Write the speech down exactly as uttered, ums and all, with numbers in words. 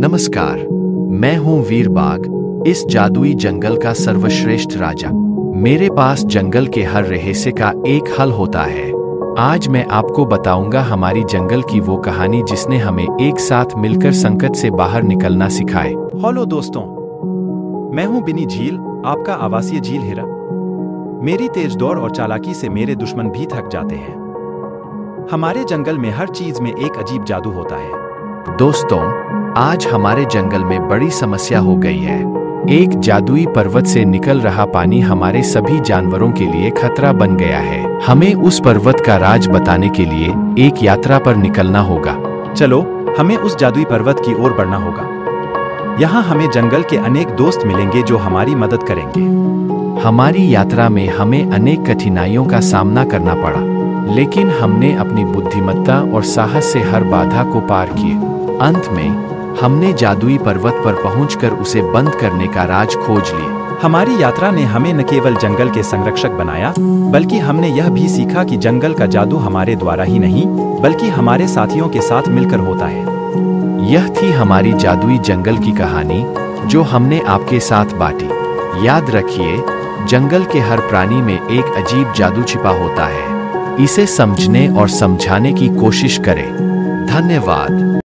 नमस्कार, मैं हूँ वीरबाग, इस जादुई जंगल का सर्वश्रेष्ठ राजा। मेरे पास जंगल के हर रहस्य का एक हल होता है। आज मैं आपको बताऊंगा हमारी जंगल की वो कहानी जिसने हमें एक साथ मिलकर संकट से बाहर निकलना सिखाए। हेलो दोस्तों, मैं हूँ बिनी झील, आपका आवासीय झील हीरा। मेरी तेज दौड़ और चालाकी से मेरे दुश्मन भी थक जाते हैं। हमारे जंगल में हर चीज में एक अजीब जादू होता है। दोस्तों, आज हमारे जंगल में बड़ी समस्या हो गई है। एक जादुई पर्वत से निकल रहा पानी हमारे सभी जानवरों के लिए खतरा बन गया है। हमें उस पर्वत का राज बताने के लिए एक यात्रा पर निकलना होगा। चलो, हमें उस जादुई पर्वत की ओर बढ़ना होगा। यहाँ हमें जंगल के अनेक दोस्त मिलेंगे जो हमारी मदद करेंगे। हमारी यात्रा में हमें अनेक कठिनाइयों का सामना करना पड़ा, लेकिन हमने अपनी बुद्धिमत्ता और साहस से हर बाधा को पार किए। अंत में हमने जादुई पर्वत पर पहुंचकर उसे बंद करने का राज खोज लिया। हमारी यात्रा ने हमें न केवल जंगल के संरक्षक बनाया, बल्कि हमने यह भी सीखा कि जंगल का जादू हमारे द्वारा ही नहीं, बल्कि हमारे साथियों के साथ मिलकर होता है। यह थी हमारी जादुई जंगल की कहानी जो हमने आपके साथ बांटी। याद रखिए, जंगल के हर प्राणी में एक अजीब जादू छिपा होता है। इसे समझने और समझाने की कोशिश करें। धन्यवाद।